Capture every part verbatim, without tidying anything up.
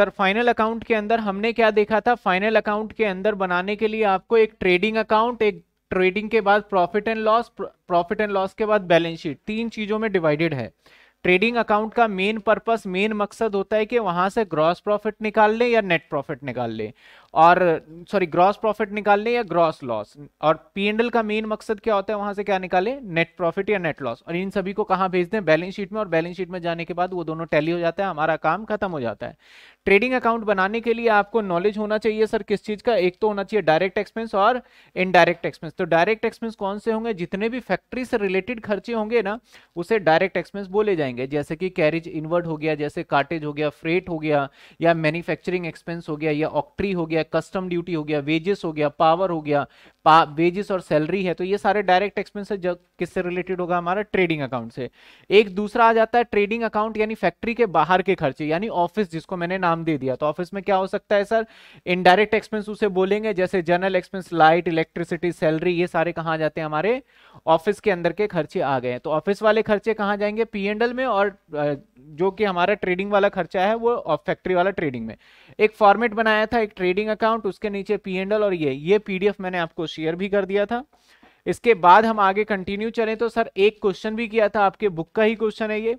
Sir final account के अंदर हमने क्या देखा था, फाइनल अकाउंट के अंदर बनाने के लिए आपको एक ट्रेडिंग अकाउंट, एक ट्रेडिंग के बाद profit and loss, profit and loss के बाद बैलेंस शीट, तीन चीजों में डिवाइडेड है। ट्रेडिंग अकाउंट का मेन पर्पस, मेन मकसद होता है कि वहां से ग्रॉस प्रॉफिट निकाल लें या नेट प्रॉफिट निकाल लें, और सॉरी ग्रॉस प्रॉफिट निकाल लें या ग्रॉस लॉस, और पी एंड एल का मेन मकसद क्या होता है, वहां से क्या निकालें, नेट प्रॉफिट या नेट लॉस। और इन सभी को कहां भेज दें, बैलेंस शीट में, और बैलेंस शीट में जाने के बाद वो दोनों टैली हो जाता है, हमारा काम खत्म हो जाता है। ट्रेडिंग अकाउंट बनाने के लिए आपको नॉलेज होना चाहिए सर किस चीज का, एक तो होना चाहिए डायरेक्ट एक्सपेंस और इनडायरेक्ट एक्सपेंस। तो डायरेक्ट एक्सपेंस कौन से होंगे, जितने भी फैक्ट्री से रिलेटेड खर्चे होंगे ना उसे डायरेक्ट एक्सपेंस बोले जाएंगे, जैसे कि कैरेज इनवर्ड हो गया, जैसे कार्टेज हो गया, फ्रेट हो गया, या मैन्युफैक्चरिंग एक्सपेंस हो गया, या ऑक्ट्री हो गया, कस्टम ड्यूटी हो गया, वेजेस हो गया, पावर हो गया, वेजेस और सैलरी है, तो ये सारे डायरेक्ट एक्सपेंस है, किससे रिलेटेड होगा, हमारा ट्रेडिंग अकाउंट से। एक दूसरा आ जाता है ट्रेडिंग अकाउंट यानी फैक्ट्री के बाहर के खर्चे, यानी ऑफिस, जिसको मैंने नाम दे दिया। तो ऑफिस में क्या हो सकता है सर, इनडायरेक्ट एक्सपेंस उसे बोलेंगे, जैसे general expense, light, electricity, salary, ये सारे कहाँ जाते हैं, हमारे ऑफिस के अंदर के खर्चे आ गए। तो ऑफिस वाले खर्चे कहाँ जाएंगे, पी एंड एल में, और जो कि हमारा ट्रेडिंग वाला खर्चा है वो फैक्ट्री वाला ट्रेडिंग में। एक फॉर्मेट बनाया था, एक ट्रेडिंग अकाउंट, उसके नीचे पी एंड एल, और ये ये पीडीएफ मैंने आपको शेयर भी कर दिया था। इसके बाद हम आगे कंटिन्यू चलें तो सर एक क्वेश्चन भी किया था, आपके बुक का ही क्वेश्चन है ये।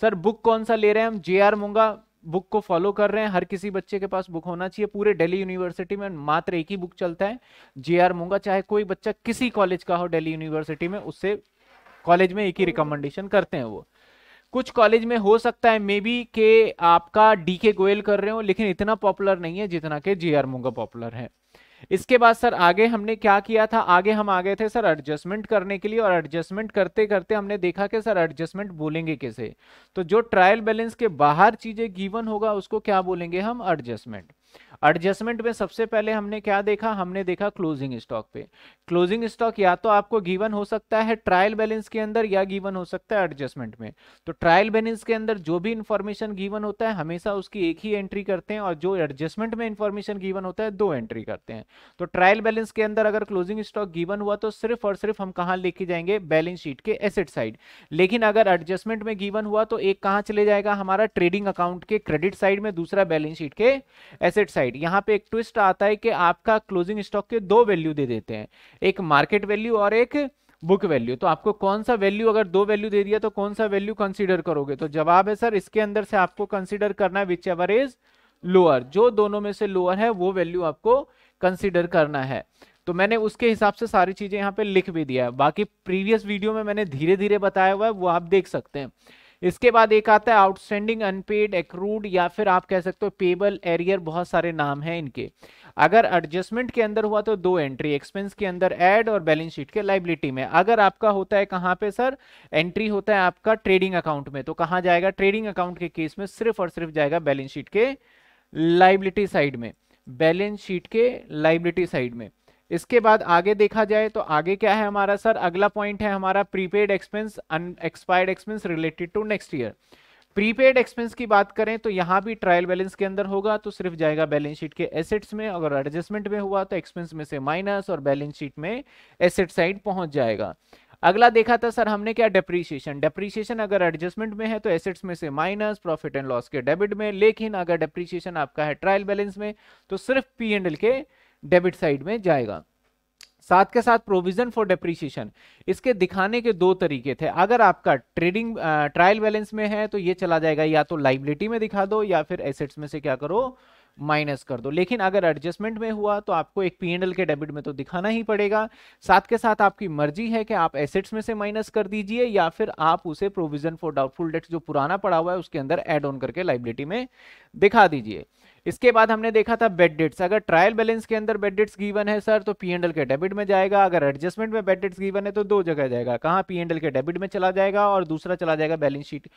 सर बुक कौन सा ले रहे हैं हम, जे आर मुंगा बुक को फॉलो कर रहे हैं, हर किसी बच्चे के पास बुक होना चाहिए, पूरे दिल्ली यूनिवर्सिटी में मात्र एक ही बुक चलता है, जे आर मुंगा, चाहे कोई बच्चा किसी कॉलेज का हो दिल्ली यूनिवर्सिटी में, उससे कॉलेज में एक ही रिकमेंडेशन करते हैं वो। कुछ कॉलेज में हो सकता है मे बी के आपका डी के गोयल कर रहे हो, लेकिन इतना पॉपुलर नहीं है जितना के जे आर मुंगा पॉपुलर है। इसके बाद सर आगे हमने क्या किया था, आगे हम आ गए थे सर एडजस्टमेंट करने के लिए, और एडजस्टमेंट करते करते हमने देखा कि सर एडजस्टमेंट बोलेंगे कैसे, तो जो ट्रायल बैलेंस के बाहर चीजें गिवन होगा उसको क्या बोलेंगे हम, एडजस्टमेंट। एडजस्टमेंट में सबसे पहले हमने क्या देखा, हमने देखा क्लोजिंग स्टॉक पे। क्लोजिंग स्टॉक या तो आपको गिवन हो सकता है ट्रायल बैलेंस के अंदर, या गिवन हो सकता है एडजस्टमेंट में। तो ट्रायल बैलेंस के अंदर जो भी इंफॉर्मेशन गिवन होता है हमेशा उसकी एक ही एंट्री करते हैं, और जो एडजस्टमेंट में इंफॉर्मेशन गिवन होता है दो एंट्री करते हैं। तो ट्रायल बैलेंस के अंदर अगर क्लोजिंग स्टॉक गिवन हुआ तो सिर्फ और सिर्फ हम कहां लेके जाएंगे, बैलेंस शीट के एसेट साइड। लेकिन अगर एडजस्टमेंट में गिवन हुआ तो एक कहां चले जाएगा, हमारा ट्रेडिंग अकाउंट के क्रेडिट साइड में, दूसरा बैलेंस शीट के एसेट साइड। यहां पे एक ट्विस्ट आता है कि आपका क्लोजिंग स्टॉक के दो वैल्यू दे देते हैं, एक मार्केट वैल्यू और एक बुक वैल्यू। तो आपको कौन सा वैल्यू, अगर दो वैल्यू दे दिया तो कौन सा वैल्यू कंसीडर करोगे, तो जवाब है सर इसके अंदर से आपको कंसीडर करना है विच एवर इज लोअर, जो दोनों में से लोअर है वो वैल्यू आपको कंसीडर करना है। तो मैंने उसके हिसाब से सारी चीजें यहाँ पे लिख भी दिया है, बाकी प्रीवियस वीडियो में मैंने धीरे धीरे बताया हुआ है, वो आप देख सकते हैं। इसके बाद एक आता है आउटस्टैंडिंग, अनपेड, एक्रूड, या फिर आप कह सकते हो पेबल, एरियर, बहुत सारे नाम हैं इनके। अगर एडजस्टमेंट के अंदर हुआ तो दो एंट्री, एक्सपेंस के अंदर ऐड और बैलेंस शीट के लाइबिलिटी में। अगर आपका होता है कहाँ पे सर, एंट्री होता है आपका ट्रेडिंग अकाउंट में, तो कहाँ जाएगा, ट्रेडिंग अकाउंट के केस में सिर्फ और सिर्फ जाएगा बैलेंस शीट के लाइबिलिटी साइड में, बैलेंस शीट के लाइबिलिटी साइड में। इसके बाद आगे देखा जाए तो आगे क्या है हमारा सर, अगला पॉइंट है हमारा prepaid expense, unexpired expense related to next year. Prepaid expense की बात करें तो यहाँ भी ट्रायल बैलेंस के अंदर होगा तो सिर्फ जाएगा बैलेंस शीट के एसेट्स में, अगर एडजस्टमेंट में हुआ तो एक्सपेंस में से माइनस और बैलेंस शीट में एसेट साइड पहुंच जाएगा। अगला देखा था सर हमने क्या, डेप्रीशिएशन। डेप्रीशिएशन अगर एडजस्टमेंट में है तो एसेट्स में से माइनस, प्रॉफिट एंड लॉस के डेबिट में, लेकिन अगर डेप्रीशिएशन आपका है ट्रायल बैलेंस में तो सिर्फ पी एंड एल के डेबिट साइड में जाएगा। साथ के साथ प्रोविजन फॉर डेप्रीशिएशन, इसके दिखाने के दो तरीके थे। अगर आपका ट्रेडिंग ट्रायल बैलेंस में है तो ये चला जाएगा, या तो लाइबिलिटी में दिखा दो या फिर एसेट्स में से क्या करो, माइनस कर दो। लेकिन अगर एडजस्टमेंट में हुआ तो आपको एक पी एंड एल के डेबिट में तो दिखाना ही पड़ेगा। साथ के साथ आपकी मर्जी है कि आप एसेट्स में से माइनस कर दीजिए या फिर आप उसे प्रोविजन फॉर डाउटफुल डेट्स जो पुराना पड़ा हुआ है उसके अंदर एड ऑन करके लाइबिलिटी में दिखा दीजिए। इसके बाद हमने देखा था बेड डेट्स। अगर ट्रायल बैलेंस के अंदर बेड डेट्स गिवन है सर तो पी एंड एल के डेबिट में जाएगा, अगर एडजस्टमेंट में बेड डेट्स गिवन है तो दो जगह जाएगा, कहाँ, पी एंड एल के डेबिट में चला जाएगा और दूसरा चला जाएगा बैलेंस शीट,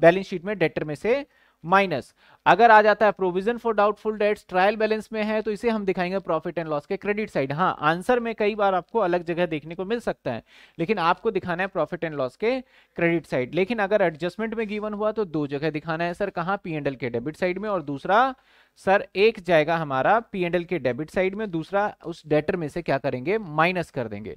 बैलेंस शीट में डेटर में से माइनस। अगर आ जाता है provision for doubtful debts trial balance में है तो इसे हम दिखाएंगे प्रॉफिट एंड लॉस के क्रेडिट साइड। हाँ, आंसर में कई बार आपको अलग जगह देखने को मिल सकता है लेकिन आपको दिखाना है प्रॉफिट एंड लॉस के क्रेडिट साइड। लेकिन अगर एडजस्टमेंट में गिवन हुआ तो दो जगह दिखाना है सर, कहाँ, पी एंड एल के डेबिट साइड में, और दूसरा सर एक जाएगा हमारा पी एंड एल के डेबिट साइड में, दूसरा उस डेटर में से क्या करेंगे, माइनस कर देंगे।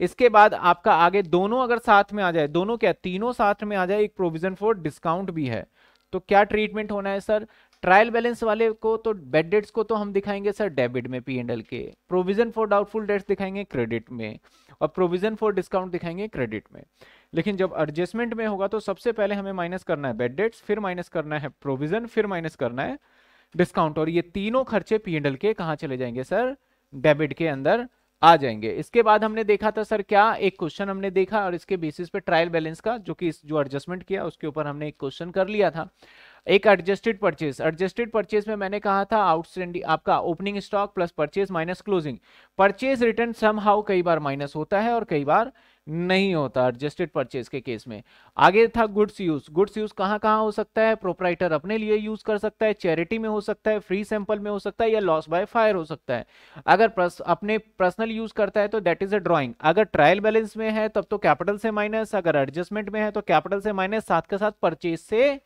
इसके बाद आपका आगे दोनों अगर साथ में आ जाए, दोनों क्या तीनों साथ में आ जाए, एक प्रोविजन फॉर डिस्काउंट भी है, तो क्या ट्रीटमेंट होना है सर, ट्रायल बैलेंस वाले को तो बैड डेट्स को तो हम दिखाएंगे सर डेबिट में पी एंड एल के, प्रोविजन फॉर डाउटफुल डेट्स दिखाएंगे क्रेडिट में, और प्रोविजन फॉर डिस्काउंट दिखाएंगे क्रेडिट में। लेकिन जब एडजस्टमेंट में होगा तो सबसे पहले हमें माइनस करना है बैड डेट्स, फिर माइनस करना है प्रोविजन, फिर माइनस करना है डिस्काउंट, और ये तीनों खर्चे पी एंड एल के कहाँ चले जाएंगे सर डेबिट के अंदर आ जाएंगे। इसके बाद हमने देखा था सर क्या, एक क्वेश्चन हमने देखा और इसके बेसिस पे ट्रायल बैलेंस का जो कि जो एडजस्टमेंट किया उसके ऊपर हमने एक क्वेश्चन कर लिया था। एक एडजस्टेड परचेज, एडजस्टेड परचेज में मैंने कहा था आउटस्टैंडिंग आपका opening stock plus purchase minus closing, purchase return somehow कई बार माइनस होता है और कई बार नहीं होता एडजस्टेड परचेज के केस में। आगे था गुड्स यूज, गुड्स यूज कहाँ कहाँ हो सकता है, प्रोपराइटर अपने लिए यूज कर सकता है, चैरिटी में हो सकता है, फ्री सैंपल में हो सकता है, या लॉस बाय फायर हो सकता है। अगर प्रस, अपने पर्सनल यूज करता है तो दैट इज अ ड्रॉइंग, अगर ट्रायल बैलेंस में है तब तो कैपिटल से माइनस, अगर एडजस्टमेंट में है तो कैपिटल से माइनस साथ के साथ परचेज से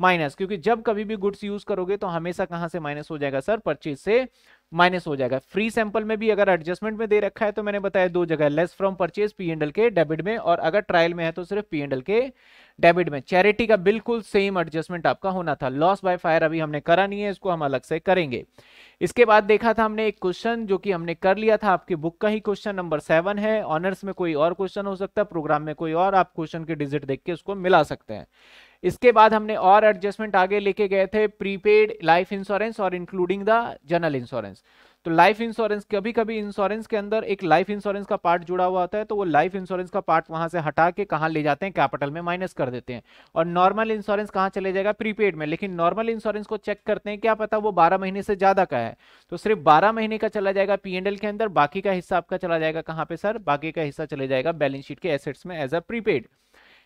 माइनस, क्योंकि जब कभी भी गुड्स यूज करोगे तो हमेशा कहां से माइनस हो जाएगा सर परचेज से माइनस हो जाएगा। फ्री सैंपल में भी अगर एडजस्टमेंट में दे रखा है तो मैंने बताया दो जगह less from purchase P and L के डेबिट में, और अगर ट्रायल में है तो सिर्फ पी एंड एल के डेबिट में। चैरिटी का बिल्कुल सेम एडजस्टमेंट आपका होना था, लॉस बाय फायर अभी हमने करा नहीं है, इसको हम अलग से करेंगे। इसके बाद देखा था हमने एक क्वेश्चन जो कि हमने कर लिया था, आपकी बुक का ही क्वेश्चन नंबर सेवन है, ऑनर्स में कोई और क्वेश्चन हो सकता है, प्रोग्राम में कोई और, आप क्वेश्चन के डिजिट देख के उसको मिला सकते हैं। इसके बाद हमने और एडजस्टमेंट आगे लेके गए थे प्रीपेड लाइफ इंश्योरेंस और इंक्लूडिंग द जनरल इंश्योरेंस। तो लाइफ इंश्योरेंस कभी कभी इंश्योरेंस के अंदर एक लाइफ इंश्योरेंस का पार्ट जुड़ा हुआ होता है, तो वो लाइफ इंश्योरेंस का पार्ट वहां से हटा के कहाँ ले जाते हैं कैपिटल में माइनस कर देते हैं, और नॉर्मल इंश्योरेंस कहाँ चले जाएगा प्रीपेड में। लेकिन नॉर्मल इंश्योरेंस को चेक करते हैं, क्या पता वो बारह महीने से ज्यादा का है, तो सिर्फ बारह महीने का चला जाएगा पी एंड एल के अंदर, बाकी का हिस्सा आपका चला जाएगा कहाँ पे सर, बाकी का हिस्सा चले जाएगा बैलेंस शीट के एसेट्स में एज अ प्रीपेड।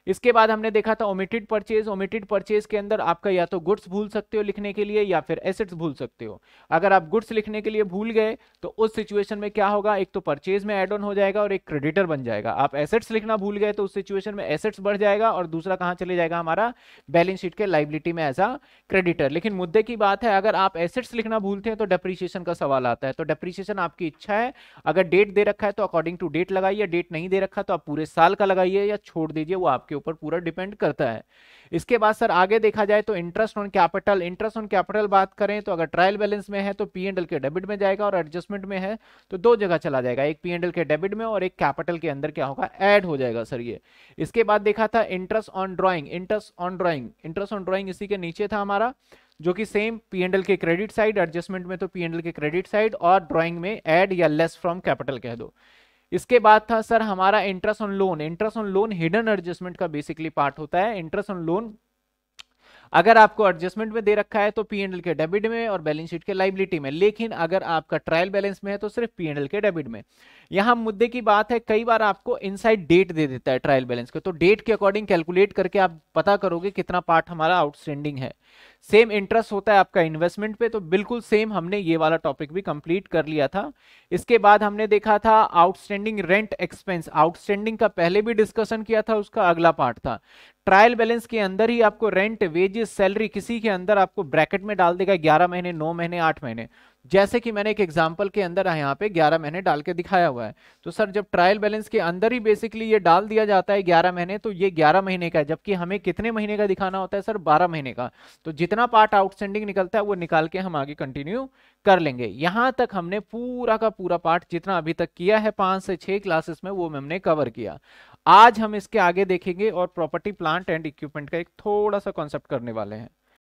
इसके बाद हमने देखा था ओमिटेड परचेज, ओमिटेड परचेज के अंदर आपका या तो गुड्स भूल सकते हो लिखने के लिए या फिर एसेट्स भूल सकते हो। अगर आप गुड्स लिखने के लिए भूल गए तो उस सिचुएशन में क्या होगा, एक तो परचेज में एड ऑन हो जाएगा और एक क्रेडिटर बन जाएगा। आप एसेट्स लिखना भूल गए तो उस सिचुएशन में एसेट्स बढ़ जाएगा और दूसरा कहाँ चले जाएगा हमारा बैलेंस शीट के लाइबिलिटी में एज अ क्रेडिटर। लेकिन मुद्दे की बात है, अगर आप एसेट्स लिखना भूलते हैं तो डेप्रीशिएशन का सवाल आता है, तो डेप्रीशिएशन आपकी इच्छा है, अगर डेट दे रखा है तो अकॉर्डिंग टू डेट लगाइए, डेट नहीं दे रखा तो आप पूरे साल का लगाइए या छोड़ दीजिए, वो आपके ऊपर पूरा डिपेंड करता है। इसके बाद सर आगे देखा जाए तो interest on capital, interest on capital बात करें तो अगर ट्रायल बैलेंस में है तो पी एंड एल के डेबिट में जाएगा और एडजस्टमेंट में है तो दो जगह चला जाएगा, एक पी एंड एल के डेबिट में और एक कैपिटल के अंदर क्या होगा ऐड हो जाएगा सर ये। इसके बाद देखा था interest on drawing, interest on drawing interest on drawing इसी के नीचे था हमारा, जो कि सेम पी एंड एल के क्रेडिट साइड, एडजस्टमेंट में तो पी एंड एल के क्रेडिट साइड और ड्रॉइंग में ऐड या लेस फ्रॉम कैपिटल कह दो। इसके बाद था सर हमारा interest on loan, interest on loan hidden adjustment का बेसिकली पार्ट होता है। इंटरेस्ट ऑन लोन अगर आपको एडजस्टमेंट में दे रखा है तो पी एंड एल के डेबिट में और बैलेंस शीट के लाइबिलिटी में, लेकिन अगर आपका ट्रायल बैलेंस में है तो सिर्फ पी एंड एल के डेबिट में। यहां मुद्दे की बात है, कई बार आपको इनसाइड डेट दे देता है ट्रायल बैलेंस के, तो डेट के अकॉर्डिंग कैलकुलेट करके आप पता करोगे कितना पार्ट हमारा आउटस्टैंडिंग है। सेम इंटरेस्ट होता है आपका इन्वेस्टमेंट पे, तो बिल्कुल सेम हमने ये वाला टॉपिक भी कंप्लीट कर लिया था। इसके बाद हमने देखा था आउटस्टैंडिंग रेंट एक्सपेंस, आउटस्टैंडिंग का पहले भी डिस्कशन किया था, उसका अगला पार्ट था ट्रायल बैलेंस के अंदर ही आपको रेंट, वेजेस, सैलरी किसी के अंदर आपको ब्रैकेट में डाल देगा ग्यारह महीने, नौ महीने, आठ महीने, जैसे कि मैंने एक एग्जांपल के अंदर यहाँ पे ग्यारह महीने डाल के दिखाया हुआ है। तो सर जब ट्रायल बैलेंस के अंदर ही बेसिकली ये डाल दिया जाता है ग्यारह महीने, तो ये ग्यारह महीने का है, जबकि हमें कितने महीने का दिखाना होता है सर बारह महीने का। तो जितना पार्ट आउटस्टैंडिंग निकलता है वो निकाल के हम आगे कंटिन्यू कर लेंगे। यहाँ तक हमने पूरा का पूरा पार्ट जितना अभी तक किया है पांच से छह क्लासेस में वो हमने कवर किया। आज हम इसके आगे देखेंगे और प्रॉपर्टी, प्लांट एंड इक्विपमेंट का एक थोड़ा सा कॉन्सेप्ट करने वाले हैं।